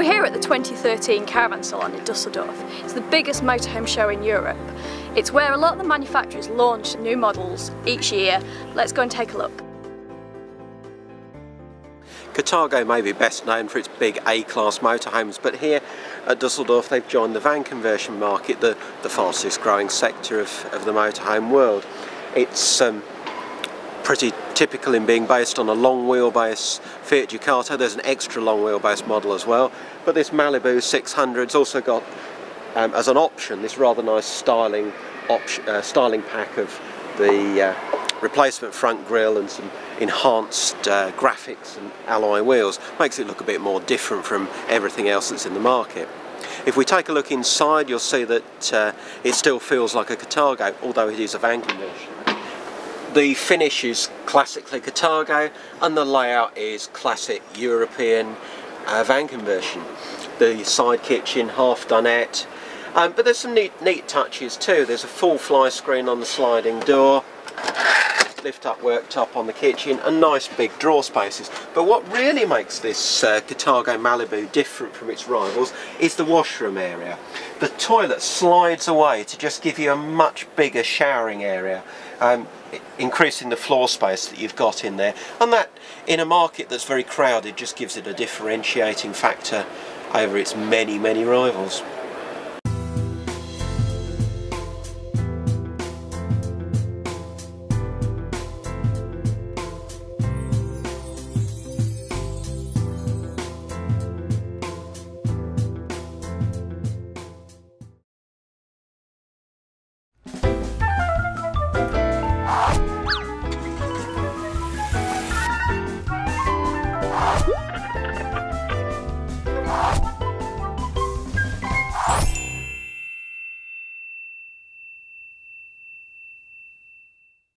We're here at the 2013 Caravan Salon in Dusseldorf. It's the biggest motorhome show in Europe. It's where a lot of the manufacturers launch new models each year. Let's go and take a look. Carthago may be best known for its big A-class motorhomes, but here at Dusseldorf they've joined the van conversion market, the fastest growing sector of the motorhome world. It's pretty typical in being based on a long wheelbase Fiat Ducato. There's an extra long wheelbase model as well, but this Malibu 600's also got as an option this rather nice styling styling pack of the replacement front grille and some enhanced graphics and alloy wheels. Makes it look a bit more different from everything else that's in the market. If we take a look inside, you'll see that it still feels like a Carthago, although it is a van conversion. The finish is classically Carthago and the layout is classic European van conversion. The side kitchen, half dinette, but there's some neat touches too. There's a full fly screen on the sliding door, lift up worktop on the kitchen and nice big drawer spaces. But what really makes this Carthago Malibu different from its rivals is the washroom area. The toilet slides away to just give you a much bigger showering area, increasing the floor space that you've got in there, and that in a market that's very crowded just gives it a differentiating factor over its many rivals.